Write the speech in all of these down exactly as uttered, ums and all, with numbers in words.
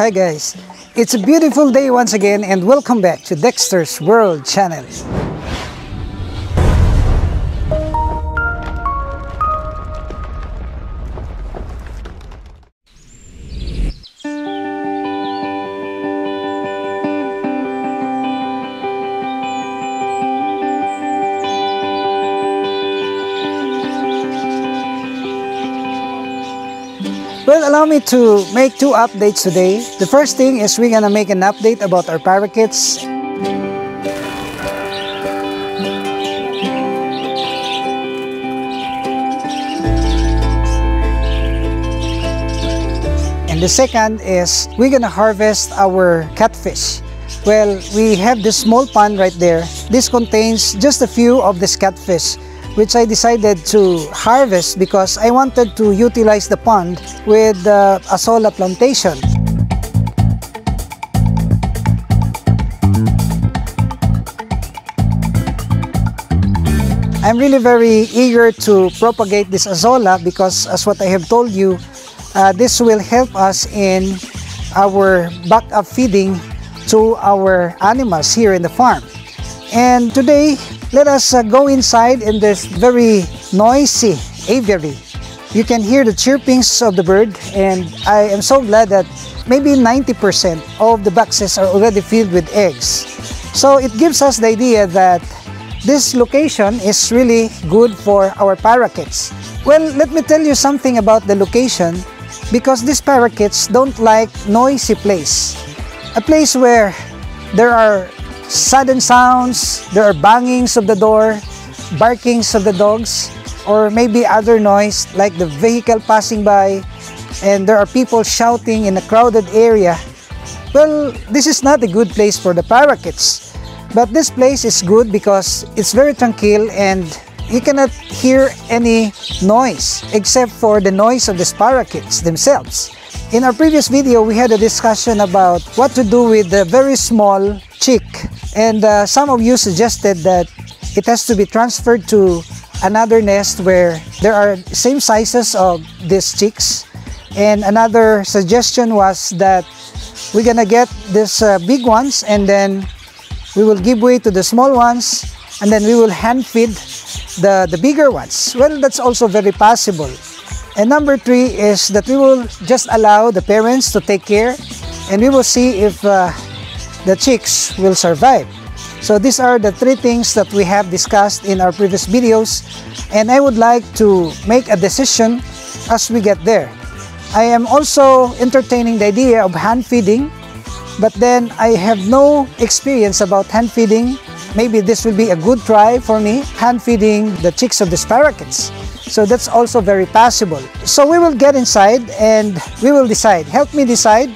Hi guys, it's a beautiful day once again and welcome back to Dexter's World Channel. Well, allow me to make two updates today. The first thing is we're gonna make an update about our parakeets. And the second is we're gonna harvest our catfish. Well, we have this small pond right there. This contains just a few of these catfish, which I decided to harvest because I wanted to utilize the pond with the uh, Azolla plantation. I'm really very eager to propagate this Azolla because, as what I have told you, uh, this will help us in our backup feeding to our animals here in the farm. And today, let us uh, go inside in this very noisy aviary. You can hear the chirpings of the bird, and I am so glad that maybe ninety percent of the boxes are already filled with eggs. So it gives us the idea that this location is really good for our parakeets. Well, let me tell you something about the location, because these parakeets don't like noisy place. A place where there are sudden sounds, there are bangings of the door, barkings of the dogs, or maybe other noise like the vehicle passing by, and there are people shouting in a crowded area. Well, this is not a good place for the parakeets, but this place is good because it's very tranquil and you cannot hear any noise except for the noise of the parakeets themselves. In our previous video, we had a discussion about what to do with the very small chick, and uh, some of you suggested that it has to be transferred to another nest where there are same sizes of these chicks. And another suggestion was that we're gonna get these uh, big ones, and then we will give way to the small ones, and then we will hand feed the, the bigger ones. Well, that's also very possible. And number three is that we will just allow the parents to take care, and we will see if uh, the chicks will survive. So these are the three things that we have discussed in our previous videos, and I would like to make a decision as we get there. I am also entertaining the idea of hand feeding, but then I have no experience about hand feeding. Maybe this will be a good try for me, hand feeding the chicks of the parakeets. So that's also very possible. So we will get inside and we will decide. Help me decide,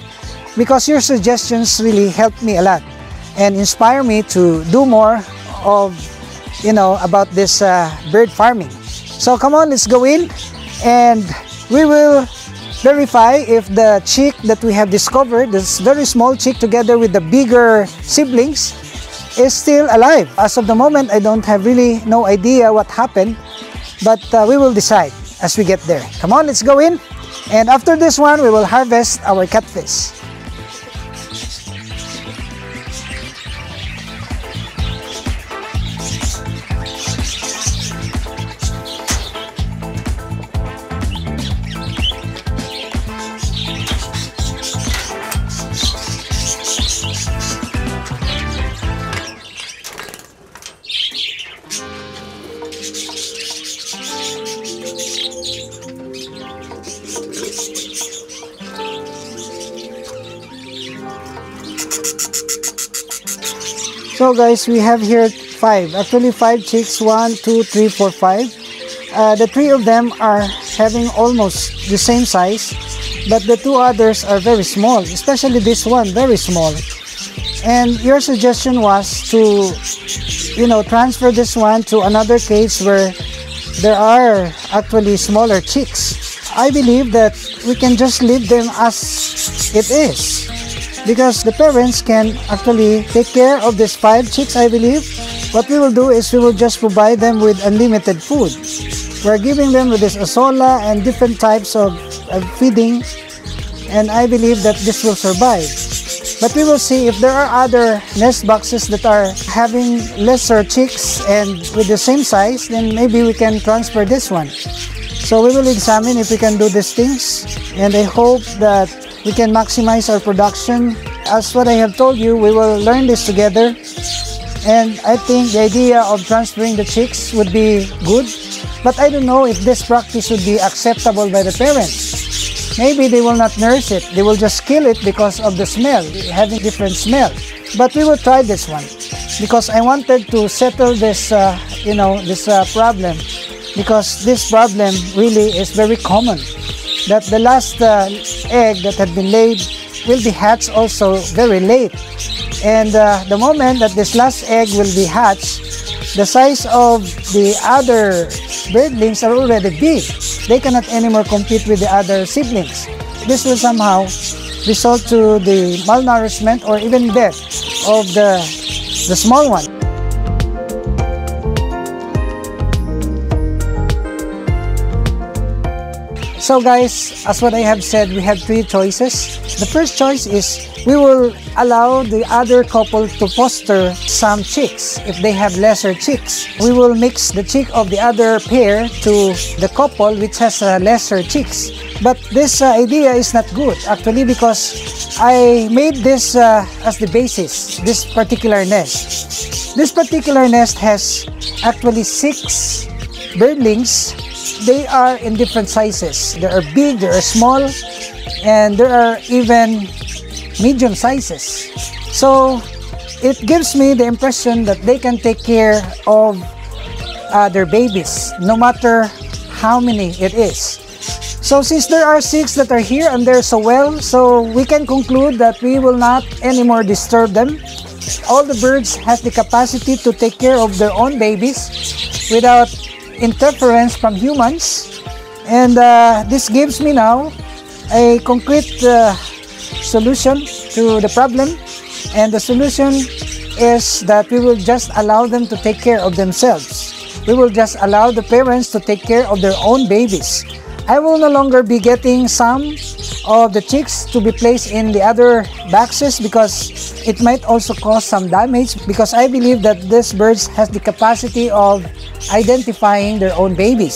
because your suggestions really helped me a lot and inspire me to do more of, you know, about this uh, bird farming. So come on, let's go in and we will verify if the chick that we have discovered, this very small chick together with the bigger siblings, is still alive. As of the moment, I don't have really no idea what happened. But uh, we will decide as we get there. Come on, let's go in. And after this one, we will harvest our catfish. So guys, we have here five, actually five chicks, one, two, three, four, five. Uh, the three of them are having almost the same size, but the two others are very small, especially this one, very small. And your suggestion was to, you know, transfer this one to another cage where there are actually smaller chicks. I believe that we can just leave them as it is, because the parents can actually take care of these five chicks, I believe. What we will do is we will just provide them with unlimited food. We're giving them with this Azolla and different types of, of feeding, and I believe that this will survive. But we will see if there are other nest boxes that are having lesser chicks and with the same size, then maybe we can transfer this one. So we will examine if we can do these things, and I hope that we can maximize our production. As what I have told you, we will learn this together, and I think the idea of transferring the chicks would be good, but I don't know if this practice would be acceptable by the parents. Maybe they will not nurse it, they will just kill it because of the smell, having different smell. But we will try this one, because I wanted to settle this, uh, you know, this uh, problem, because this problem really is very common. That the last uh, egg that had been laid will be hatched also very late. And uh, the moment that this last egg will be hatched, the size of the other birdlings are already big. They cannot anymore compete with the other siblings. This will somehow result to the malnourishment or even death of the, the small one. So guys, as what I have said, we have three choices. The first choice is we will allow the other couple to foster some chicks if they have lesser chicks. We will mix the chick of the other pair to the couple which has uh, lesser chicks. But this uh, idea is not good actually, because I made this uh, as the basis, this particular nest. This particular nest has actually six birdlings. They are in different sizes. There are big, there are small, and there are even medium sizes. So it gives me the impression that they can take care of uh, their babies, no matter how many it is. So since there are six that are here and they're so well, so we can conclude that we will not anymore disturb them. All the birds have the capacity to take care of their own babies without interference from humans, and uh, this gives me now a concrete uh, solution to the problem, and the solution is that we will just allow them to take care of themselves. We will just allow the parents to take care of their own babies. I will no longer be getting some of the chicks to be placed in the other boxes, because it might also cause some damage, because I believe that these birds has the capacity of identifying their own babies.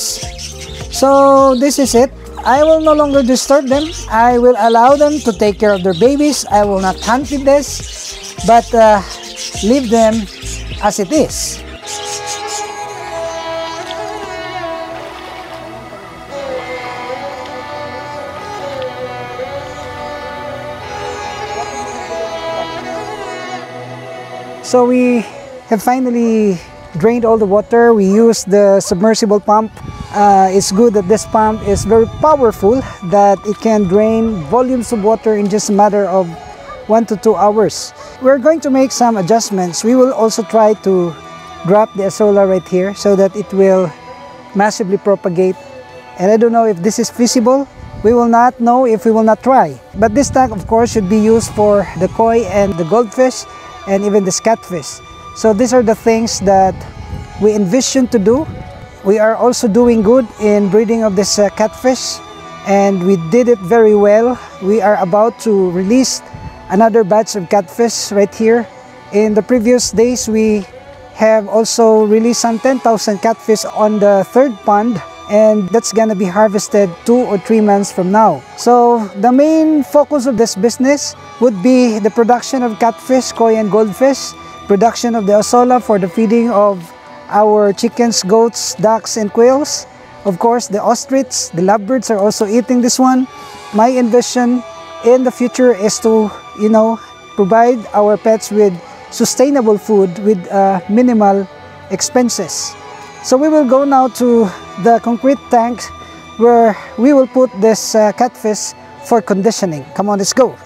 So this is it. I will no longer disturb them. I will allow them to take care of their babies. I will not hunt with this, but uh, leave them as it is. So we have finally drained all the water. We used the submersible pump. Uh, it's good that this pump is very powerful, that it can drain volumes of water in just a matter of one to two hours. We're going to make some adjustments. We will also try to drop the Azolla right here so that it will massively propagate. And I don't know if this is feasible. We will not know if we will not try. But this tank, of course, should be used for the koi and the goldfish and even the catfish. So these are the things that we envision to do. We are also doing good in breeding of this uh, catfish, and we did it very well. We are about to release another batch of catfish right here. In the previous days, we have also released some ten thousand catfish on the third pond, and that's gonna be harvested two or three months from now. So the main focus of this business would be the production of catfish, koi and goldfish, production of the Azolla for the feeding of our chickens, goats, ducks, and quails. Of course, the ostrich, the lovebirds are also eating this one. My ambition in the future is to, you know, provide our pets with sustainable food with uh, minimal expenses. So we will go now to the concrete tank where we will put this uh, catfish for conditioning. Come on, let's go.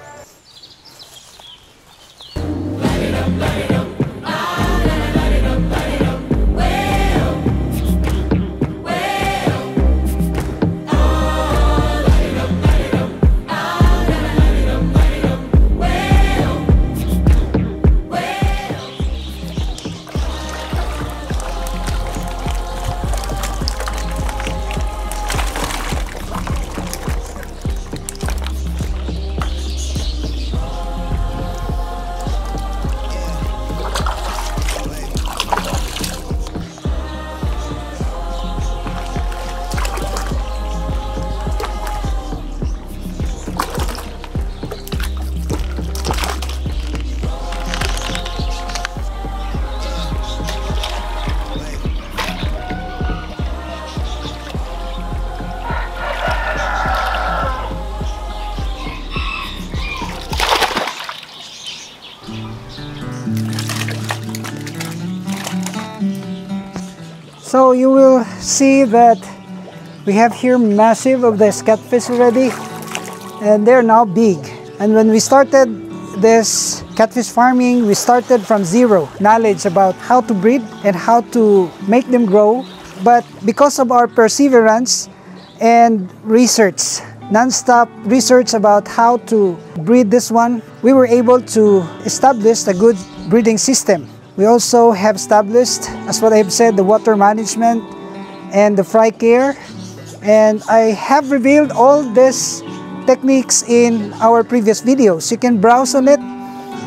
So you will see that we have here massive of the catfish already, and they're now big. And when we started this catfish farming, we started from zero knowledge about how to breed and how to make them grow. But because of our perseverance and research, non-stop research about how to breed this one, we were able to establish a good breeding system. We also have established, as what I have said, the water management and the fry care. And I have revealed all these techniques in our previous videos. You can browse on it.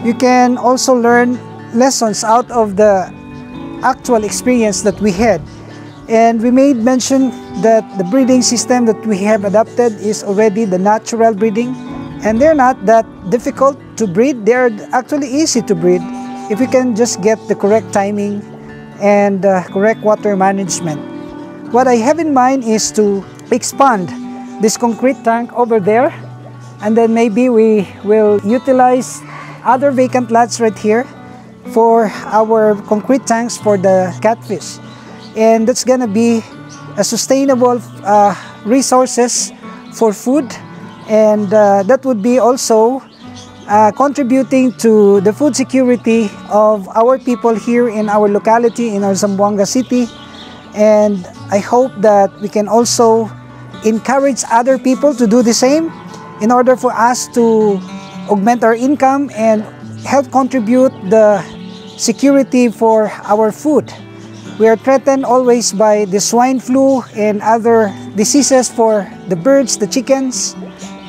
You can also learn lessons out of the actual experience that we had. And we made mention that the breeding system that we have adopted is already the natural breeding, and they're not that difficult to breed. They're actually easy to breed if you can just get the correct timing and uh, correct water management. What I have in mind is to expand this concrete tank over there, and then maybe we will utilize other vacant lots right here for our concrete tanks for the catfish. And that's gonna be a sustainable uh, resources for food, and uh, that would be also uh, contributing to the food security of our people here in our locality, in our Zamboanga city. And I hope that we can also encourage other people to do the same in order for us to augment our income and help contribute the security for our food. We are threatened always by the swine flu and other diseases for the birds, the chickens,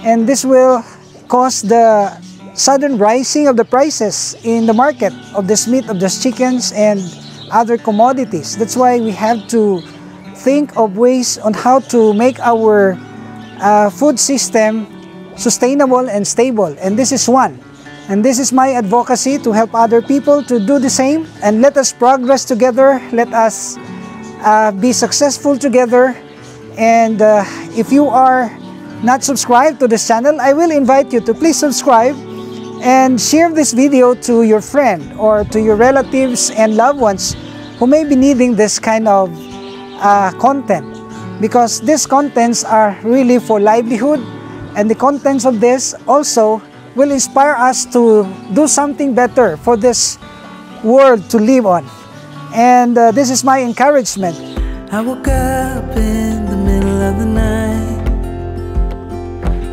and this will cause the sudden rising of the prices in the market of this meat, of these chickens and other commodities. That's why we have to think of ways on how to make our uh, food system sustainable and stable, and this is one. And this is my advocacy to help other people to do the same, and let us progress together, let us uh, be successful together. And uh, if you are not subscribed to this channel, I will invite you to please subscribe and share this video to your friend or to your relatives and loved ones who may be needing this kind of uh, content, because these contents are really for livelihood, and the contents of this also will inspire us to do something better for this world to live on. And uh, this is my encouragement. I woke up in the middle of the night.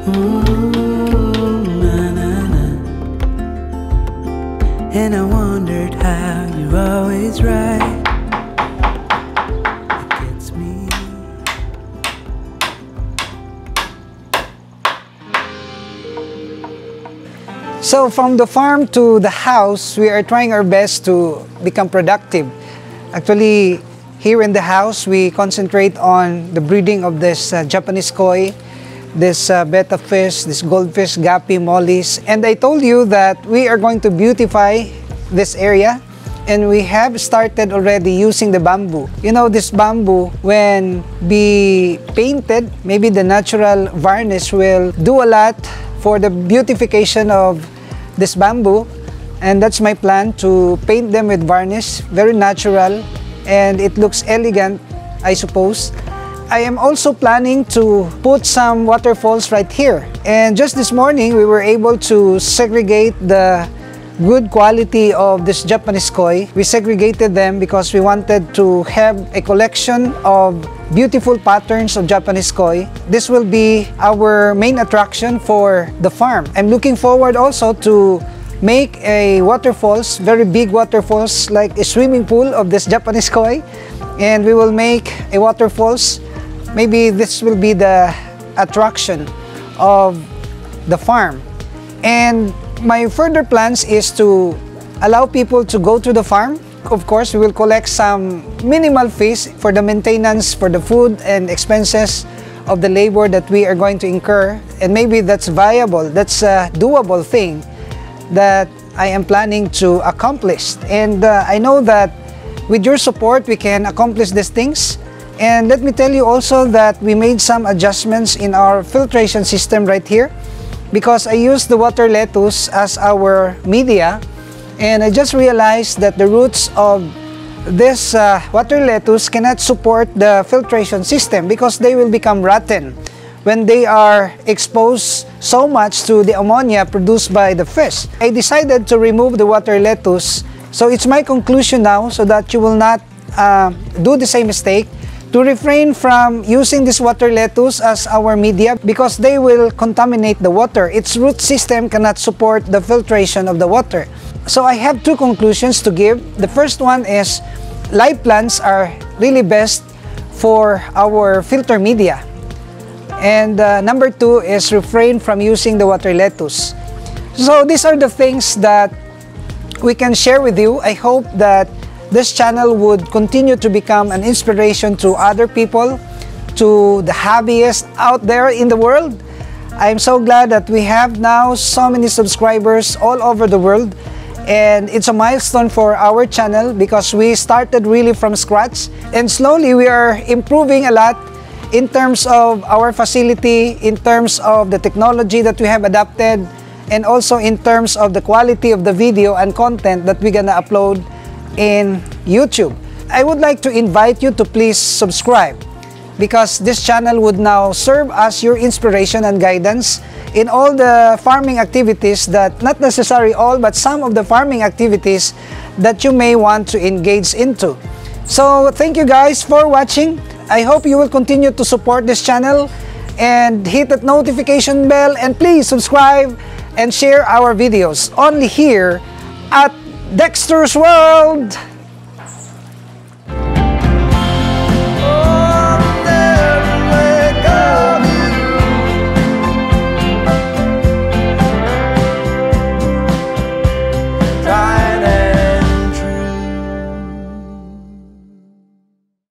Ooh, na, na, na. And I wondered how you're always right. So from the farm to the house, we are trying our best to become productive. Actually, here in the house, we concentrate on the breeding of this uh, Japanese koi, this uh, betta fish, this goldfish, gapi, mollies. And I told you that we are going to beautify this area, and we have started already using the bamboo. You know, this bamboo, when be painted, maybe the natural varnish will do a lot for the beautification of this bamboo, and that's my plan, to paint them with varnish, very natural, and it looks elegant, I suppose. I am also planning to put some waterfalls right here, and just this morning we were able to segregate the good quality of this Japanese koi. We segregated them because we wanted to have a collection of beautiful patterns of Japanese koi. This will be our main attraction for the farm. I'm looking forward also to make a waterfalls, very big waterfalls, like a swimming pool of this Japanese koi. And we will make a waterfalls. Maybe this will be the attraction of the farm. And my further plans is to allow people to go to the farm. Of course, we will collect some minimal fees for the maintenance, for the food and expenses of the labor that we are going to incur. And maybe that's viable, that's a doable thing that I am planning to accomplish. And uh, I know that with your support, we can accomplish these things. And let me tell you also that we made some adjustments in our filtration system right here, because I use the water lettuce as our media, and I just realized that the roots of this uh, water lettuce cannot support the filtration system because they will become rotten when they are exposed so much to the ammonia produced by the fish. I decided to remove the water lettuce, so it's my conclusion now, so that you will not uh, do the same mistake, to refrain from using this water lettuce as our media because they will contaminate the water. Its root system cannot support the filtration of the water. So I have two conclusions to give. The first one is live plants are really best for our filter media. And uh, number two is refrain from using the water lettuce. So these are the things that we can share with you. I hope that this channel would continue to become an inspiration to other people, to the hobbyists out there in the world. I'm so glad that we have now so many subscribers all over the world, and it's a milestone for our channel because we started really from scratch, and slowly we are improving a lot in terms of our facility, in terms of the technology that we have adopted, and also in terms of the quality of the video and content that we're gonna upload in YouTube. I would like to invite you to please subscribe because this channel would now serve as your inspiration and guidance in all the farming activities that, not necessarily all, but some of the farming activities that you may want to engage into. So thank you guys for watching. I hope you will continue to support this channel and hit that notification bell, and please subscribe and share our videos only here at Dexter's World!